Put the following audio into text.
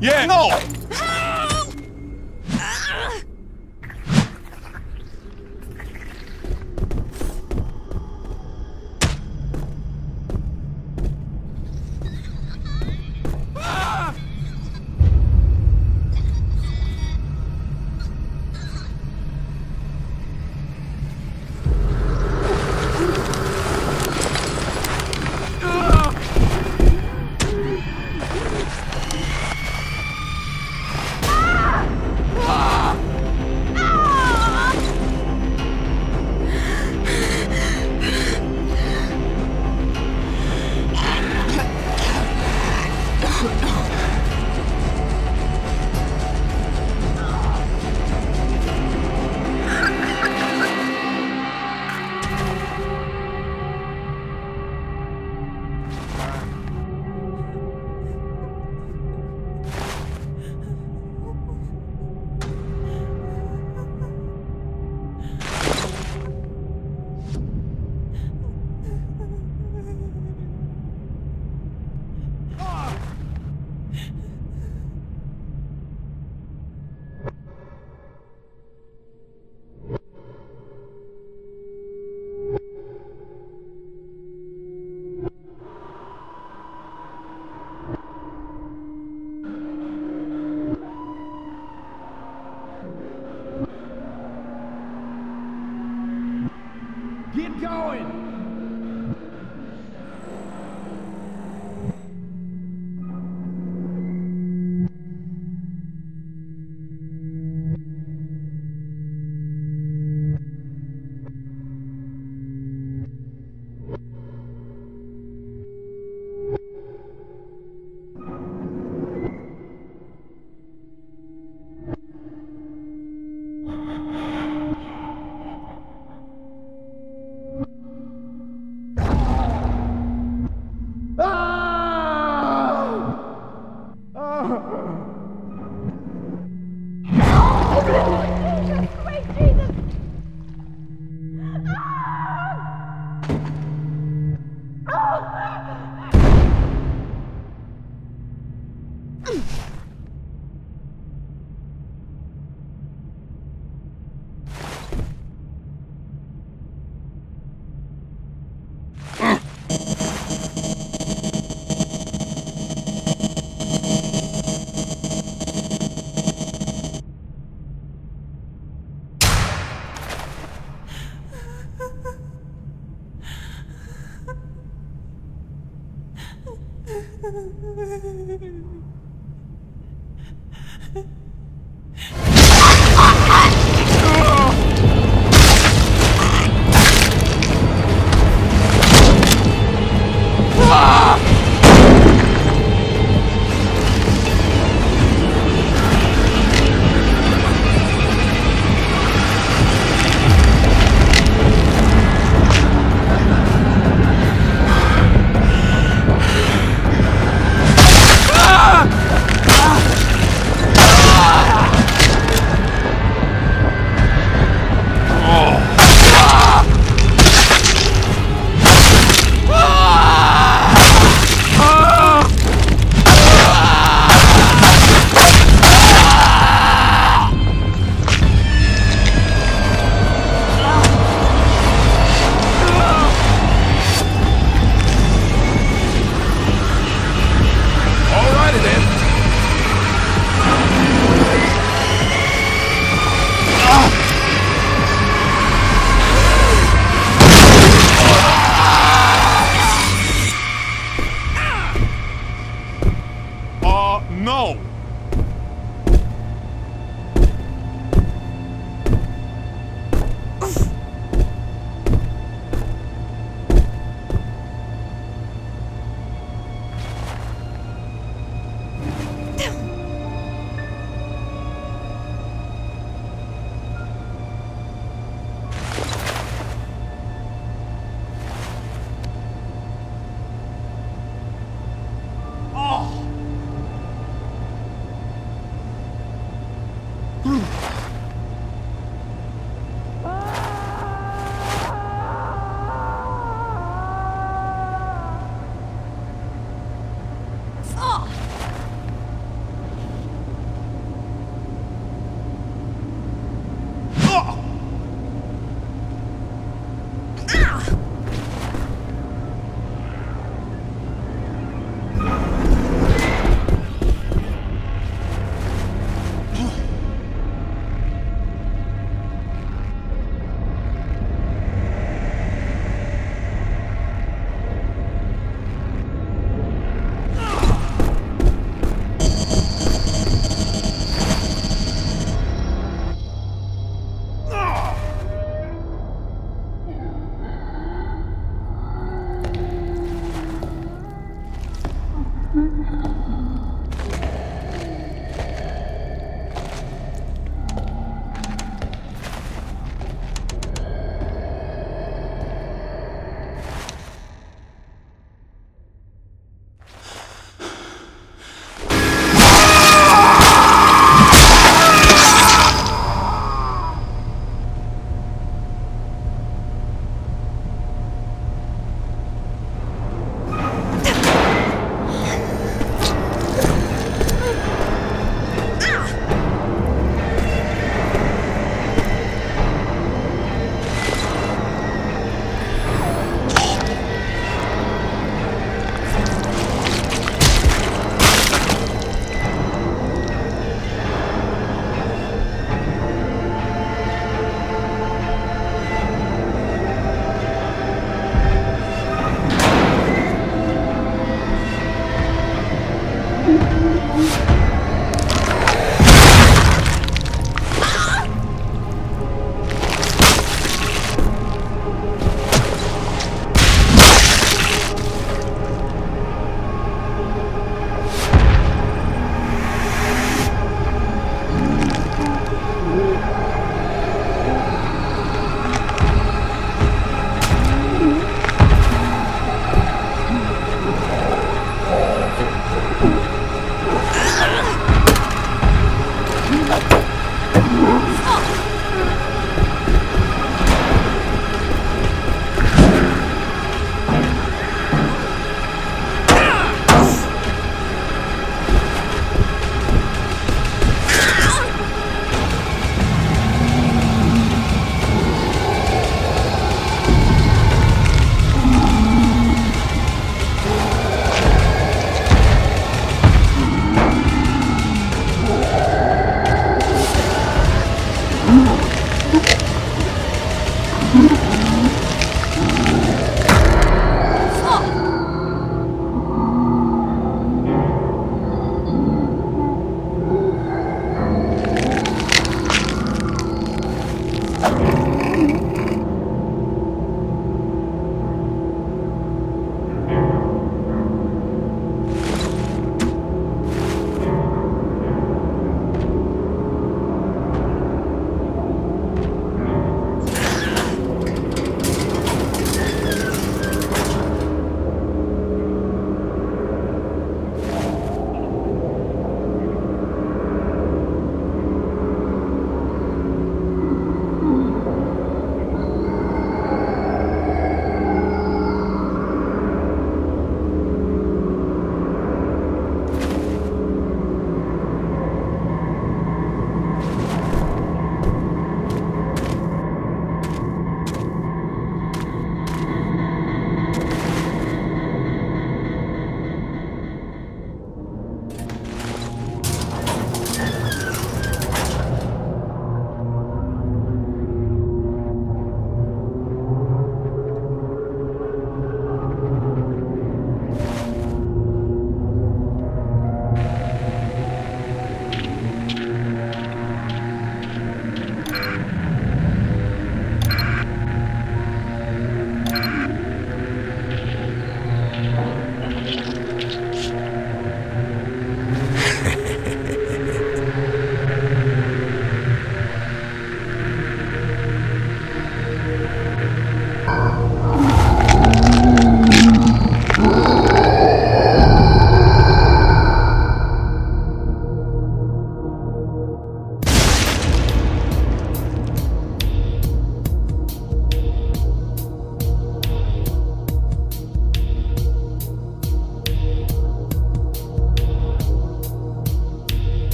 Yeah, no! No! Ah!